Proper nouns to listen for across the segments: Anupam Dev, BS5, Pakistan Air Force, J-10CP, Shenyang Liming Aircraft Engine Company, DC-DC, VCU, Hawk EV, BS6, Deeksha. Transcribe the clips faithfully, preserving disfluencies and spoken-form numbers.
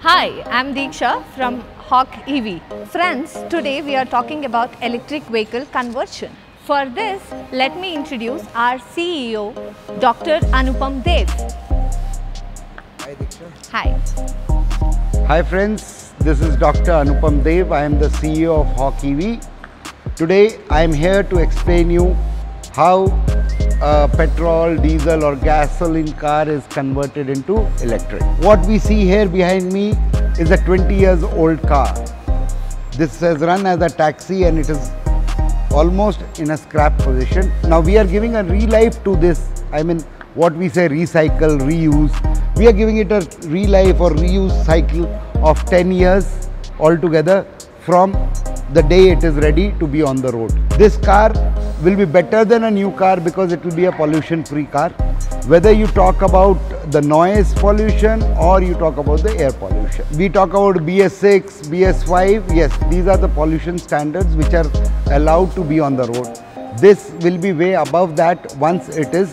Hi, I'm Deeksha from Hawk E V. Friends, today we are talking about electric vehicle conversion. For this, let me introduce our C E O, Doctor Anupam Dev. Hi Deeksha. Hi. Hi friends, this is Doctor Anupam Dev. I am the C E O of Hawk E V. Today, I am here to explain you how Uh, petrol, diesel or gasoline car is converted into electric. What we see here behind me is a twenty years old car. This has run as a taxi and it is almost in a scrap position. Now we are giving a re-life to this. I mean, what we say recycle, reuse. We are giving it a re-life or reuse cycle of ten years altogether from the day it is ready to be on the road. This car will be better than a new car because it will be a pollution-free car. Whether you talk about the noise pollution or you talk about the air pollution. We talk about B S six, B S five, yes, these are the pollution standards which are allowed to be on the road. This will be way above that once it is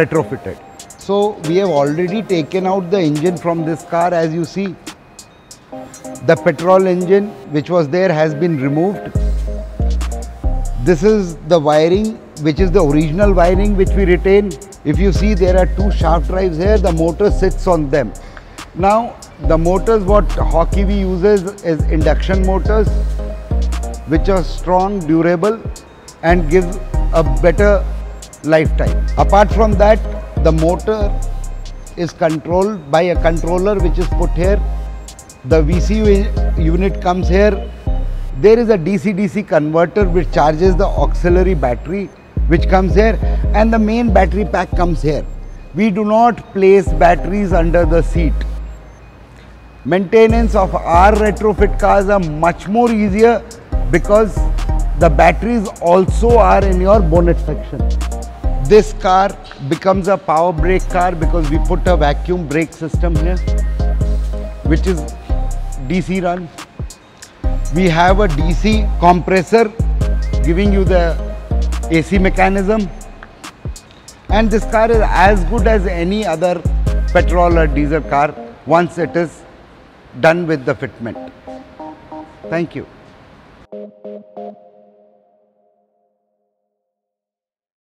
retrofitted. So we have already taken out the engine from this car, as you see. The petrol engine which was there has been removed. This is the wiring, which is the original wiring which we retain. If you see, there are two shaft drives here, the motor sits on them. Now, the motors what Hawk E V uses is induction motors, which are strong, durable and give a better lifetime. Apart from that, the motor is controlled by a controller which is put here. The V C U unit comes here. There is a D C D C converter which charges the auxiliary battery which comes here, and the main battery pack comes here. We do not place batteries under the seat. Maintenance of our retrofit cars are much more easier because the batteries also are in your bonnet section. This car becomes a power brake car because we put a vacuum brake system here which is D C run. We have a D C compressor giving you the A C mechanism, and this car is as good as any other petrol or diesel car once it is done with the fitment. Thank you.